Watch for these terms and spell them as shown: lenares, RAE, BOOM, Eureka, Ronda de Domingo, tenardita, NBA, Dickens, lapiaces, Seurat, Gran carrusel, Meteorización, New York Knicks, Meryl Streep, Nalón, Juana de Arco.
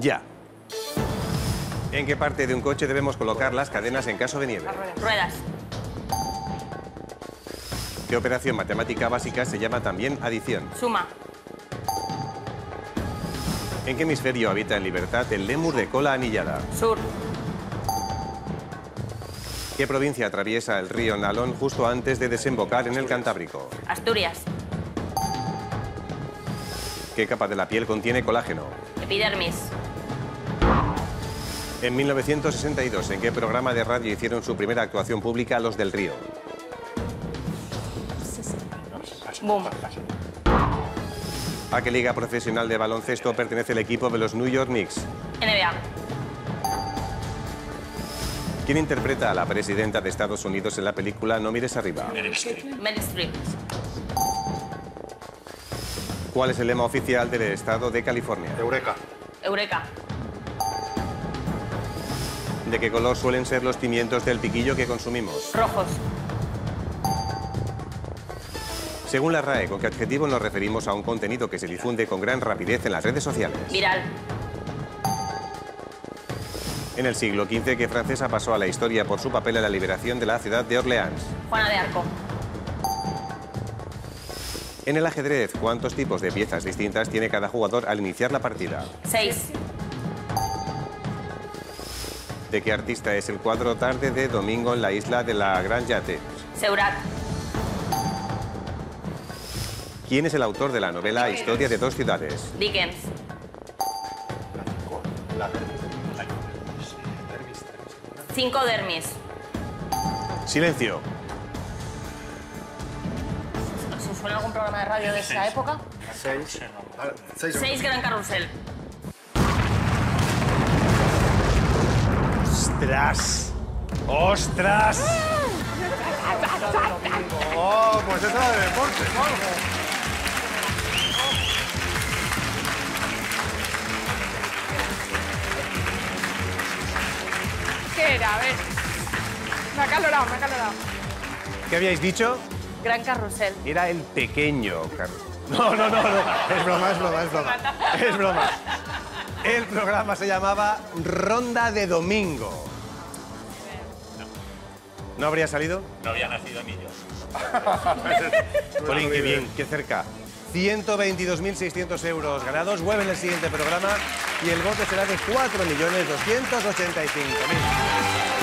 Ya. ¿En qué parte de un coche debemos colocar las cadenas en caso de nieve? Ruedas. ¿Qué operación matemática básica se llama también adición? Suma. ¿En qué hemisferio habita en libertad el lémur de cola anillada? Sur. ¿Qué provincia atraviesa el río Nalón justo antes de desembocar en el Cantábrico? Asturias. ¿Qué capa de la piel contiene colágeno? Epidermis. En 1962, ¿en qué programa de radio hicieron su primera actuación pública los del Río? Boom. ¿A qué liga profesional de baloncesto pertenece el equipo de los New York Knicks? NBA. ¿Quién interpreta a la presidenta de Estados Unidos en la película No mires arriba? Meryl Streep. ¿Cuál es el lema oficial del estado de California? Eureka. Eureka. ¿De qué color suelen ser los pimientos del piquillo que consumimos? Rojos. Según la RAE, ¿con qué adjetivo nos referimos a un contenido que se difunde con gran rapidez en las redes sociales? Viral. En el siglo XV, ¿qué francesa pasó a la historia por su papel en la liberación de la ciudad de Orleans? Juana de Arco. En el ajedrez, ¿cuántos tipos de piezas distintas tiene cada jugador al iniciar la partida? 6. ¿De qué artista es el cuadro Tarde de Domingo en la isla de la Gran Yate? Seurat. ¿Quién es el autor de la novela Dickens. Historia de dos ciudades? Dickens. Cinco dermis. Silencio. ¿Se suena algún programa de radio de esa época? Seis Gran Carrusel. ¡Ostras! ¡Ostras! ¡Oh, pues eso era de deporte, ¿no? ¿Qué era? A ver. Me ha calorado. ¿Qué habíais dicho? Gran Carrusel. Era el pequeño carrusel. No. Es broma. El programa se llamaba Ronda de Domingo. ¿No habría salido? No había nacido ni yo. Colín, qué bien, qué cerca. 122.600 euros ganados. Vuelven el siguiente programa y el bote será de 4.285.000.